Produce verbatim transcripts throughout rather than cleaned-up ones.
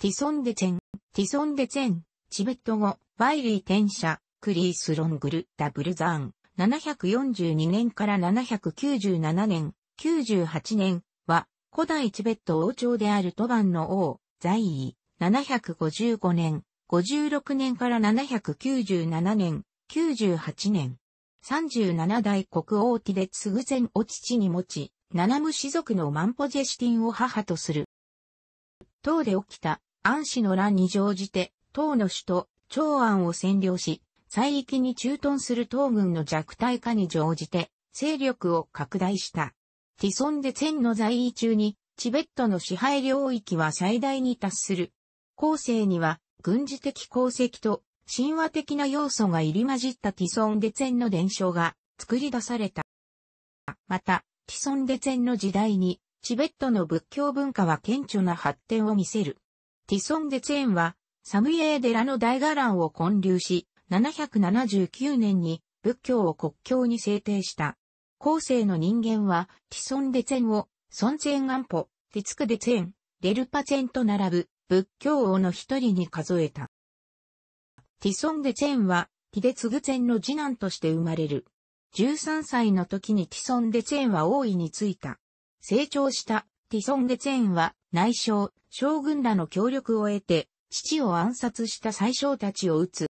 ティソンデチェン、ティソンデチェン、チベット語、バイリー転写、クリース・ロングル・ダブルザーン、ななひゃくよんじゅうにねんからななひゃくきゅうじゅうななねん、きゅうじゅうはちねんは、古代チベット王朝であるトバンの王、在位、ななひゃくごじゅうごねん、ごじゅうろくねんからななひゃくきゅうじゅうななねん、きゅうじゅうはちねん。さんじゅうななだい国王ティレツグゼンを父に持ち、ナナム氏族のマンポジェシティンを母とする。唐で起きた安氏の乱に乗じて、唐の首都、長安を占領し、西域に駐屯する唐軍の弱体化に乗じて、勢力を拡大した。ティソンデツェンの在位中に、チベットの支配領域は最大に達する。後世には、軍事的功績と、神話的な要素が入り混じったティソンデツェンの伝承が作り出された。また、ティソンデツェンの時代に、チベットの仏教文化は顕著な発展を見せる。ティソンデツェンは、サムイェー寺の大伽藍を建立し、ななひゃくななじゅうきゅうねんに仏教を国教に制定した。後世の人間は、ティソンデツェンを、ソンツェンアンポ、ティツクデツェン、レルパツェンと並ぶ仏教王の一人に数えた。ティソンデツェンは、ティレツグゼンの次男として生まれる。じゅうさんさいの時にティソンデツェンは王位に就いた。成長したティソンデツェンは、内相、将軍らの協力を得て、父を暗殺した宰相たちを討つ。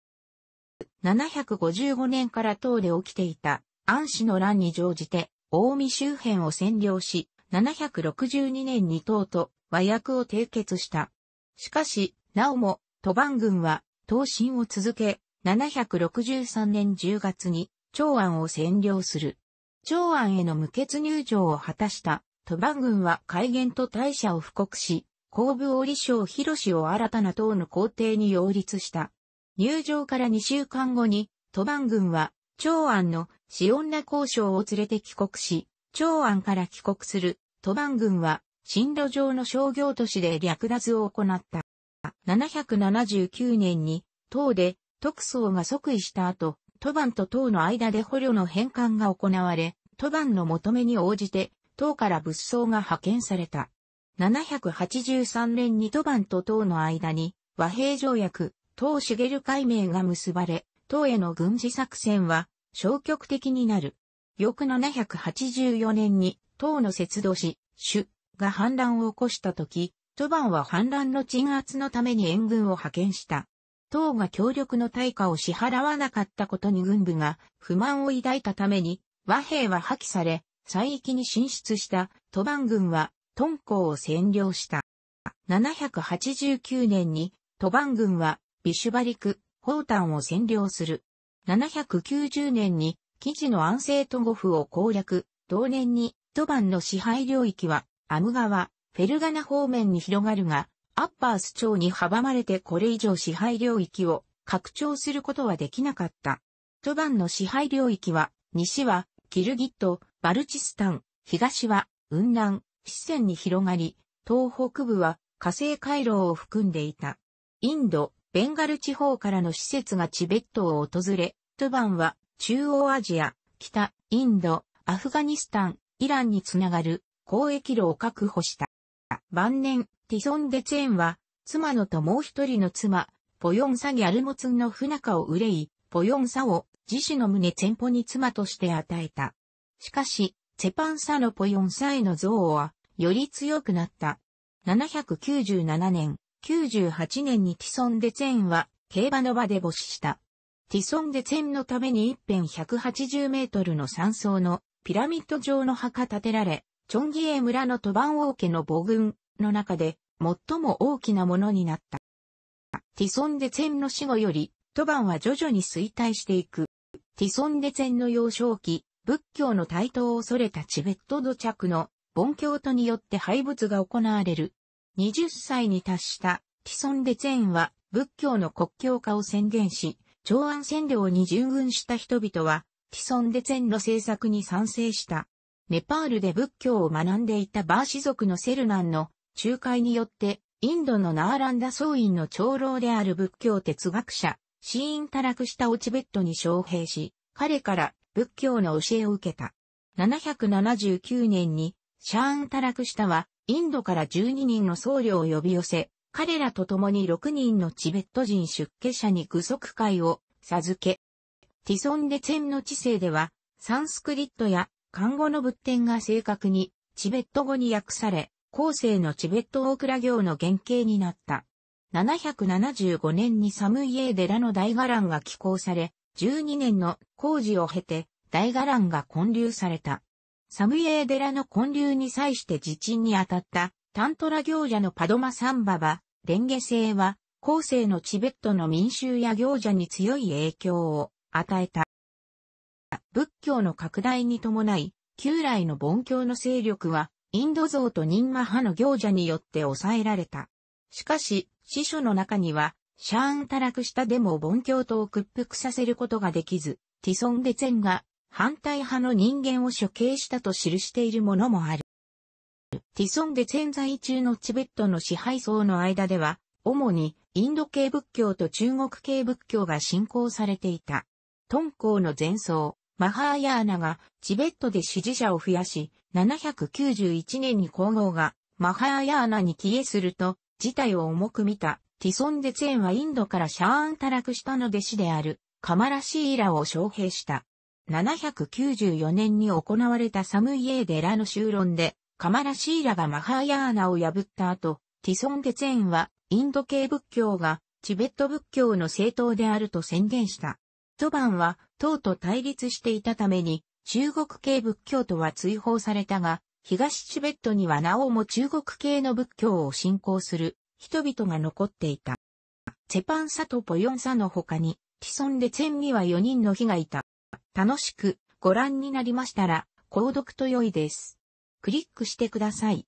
ななひゃくごじゅうごねんから唐で起きていた、安氏の乱に乗じて、近江周辺を占領し、ななひゃくろくじゅうにねんに唐と和約を締結した。しかし、なおも、トバン軍は、東進を続け、ななひゃくろくじゅうさんねんじゅうがつに長安を占領する。長安への無血入城を果たしたトバン軍は改元と大赦を布告し、後部折将広を新たな唐の皇帝に擁立した。入城からにしゅうかんごに、トバン軍は長安のシオンナ公将を連れて帰国し、長安から帰国するトバン軍は、進路上の商業都市で略奪を行った。ななひゃくななじゅうきゅうねんに、唐で、徳宗が即位した後、トバンと唐の間で捕虜の返還が行われ、トバンの求めに応じて、唐から仏僧が派遣された。ななひゃくはちじゅうさんねんにトバンと唐の間に、和平条約、唐茂改名が結ばれ、唐への軍事作戦は、消極的になる。翌ななひゃくはちじゅうよねんに、唐の節度市、朱が反乱を起こした時、トバンは反乱の鎮圧のために援軍を派遣した。唐が協力の対価を支払わなかったことに軍部が不満を抱いたために和平は破棄され、西域に進出したトバン軍は敦煌を占領した。ななひゃくはちじゅうきゅうねんにトバン軍はビシュバリク、ホータンを占領する。ななひゃくきゅうじゅうねんに貴地の安政都護府を攻略、同年にトバンの支配領域はアム川、フェルガナ方面に広がるが、アッパース朝に阻まれてこれ以上支配領域を拡張することはできなかった。トバンの支配領域は、西はキルギット、バルチスタン、東は雲南、四川に広がり、東北部は河西回廊を含んでいた。インド、ベンガル地方からの使節がチベットを訪れ、トバンは中央アジア、北、インド、アフガニスタン、イランにつながる交易路を確保した。晩年、ティソンデツェンは、妻のともう一人の妻、ポヨンサギャルモツンの不仲を憂い、ポヨンサを自死の旨ツェンポに妻として与えた。しかし、ツェパンサのポヨンサへの憎悪は、より強くなった。ななひゃくきゅうじゅうななねん、きゅうじゅうはちねんにティソンデツェンは、競馬の場で没死した。ティソンデツェンのために一辺ひゃくはちじゅうメートルの山荘のピラミッド状の墓建てられ、チョンギエ村のトバン王家の母群の中で最も大きなものになった。ティソンデツェンの死後よりトバンは徐々に衰退していく。ティソンデツェンの幼少期、仏教の台頭を恐れたチベット土着の盆教徒によって廃仏が行われる。はたちに達したティソンデツェンは仏教の国教化を宣言し、長安占領に従軍した人々はティソンデツェンの政策に賛成した。ネパールで仏教を学んでいたバー氏族のセルナンの仲介によって、インドのナーランダ僧院の長老である仏教哲学者、シーン・タラクシタをチベットに招聘し、彼から仏教の教えを受けた。ななひゃくななじゅうきゅうねんに、シャーン・タラクシタは、インドからじゅうににんの僧侶を呼び寄せ、彼らと共にろくにんのチベット人出家者に具足戒を授け、ティソン・デツェンの治世では、サンスクリットや漢語の仏典が正確にチベット語に訳され、後世のチベットオークラ行の原型になった。ななひゃくななじゅうごねんにサムイエーデラの大伽藍が寄稿され、じゅうにねんの工事を経て大伽藍が建立された。サムイエーデラの建立に際して地鎮に当たったタントラ行者のパドマサンババ、レンゲ制は、後世のチベットの民衆や行者に強い影響を与えた。仏教の拡大に伴い、旧来の梵教の勢力は、インド像とニンマ派の行者によって抑えられた。しかし、師書の中には、シャーン・タラクシタでも梵教徒を屈服させることができず、ティソン・デツェンが反対派の人間を処刑したと記しているものもある。ティソン・デツェン在中のチベットの支配層の間では、主にインド系仏教と中国系仏教が信仰されていた。敦煌の禅僧、マハーヤーナがチベットで支持者を増やし、ななひゃくきゅうじゅういちねんに皇后がマハーヤーナに帰依すると、事態を重く見たティソン・デツェンはインドからシャーン・タラクシタの弟子であるカマラ・シーラを招聘した。ななひゃくきゅうじゅうよねんに行われたサムイエーデラの修論でカマラ・シーラがマハーヤーナを破った後、ティソン・デツェンはインド系仏教がチベット仏教の正統であると宣言した。一晩は党と対立していたために中国系仏教徒は追放されたが、東チベットにはなおも中国系の仏教を信仰する人々が残っていた。チェパンサとポヨンサの他に、ティソン・デツェンにはよにんの妃がいた。楽しくご覧になりましたら、購読と良いです。クリックしてください。